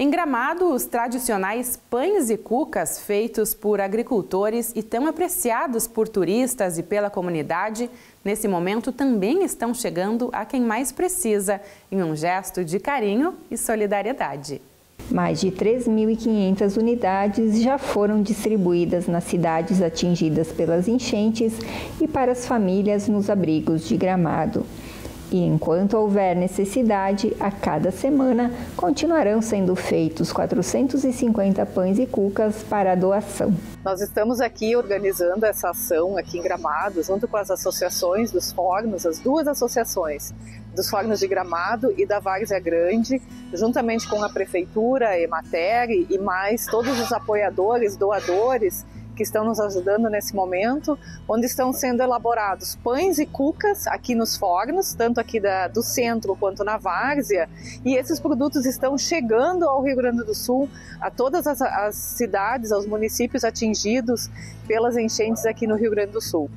Em Gramado, os tradicionais pães e cucas feitos por agricultores e tão apreciados por turistas e pela comunidade, nesse momento também estão chegando a quem mais precisa, em um gesto de carinho e solidariedade. Mais de 3.500 unidades já foram distribuídas nas cidades atingidas pelas enchentes e para as famílias nos abrigos de Gramado. E enquanto houver necessidade, a cada semana continuarão sendo feitos 450 pães e cucas para doação. Nós estamos aqui organizando essa ação aqui em Gramado, junto com as associações dos fornos, as duas associações dos fornos de Gramado e da Várzea Grande, juntamente com a Prefeitura, a Emater e mais todos os apoiadores, doadores, que estão nos ajudando nesse momento, onde estão sendo elaborados pães e cucas aqui nos fornos, tanto aqui do centro quanto na várzea, e esses produtos estão chegando ao Rio Grande do Sul, a todas as cidades, aos municípios atingidos pelas enchentes aqui no Rio Grande do Sul.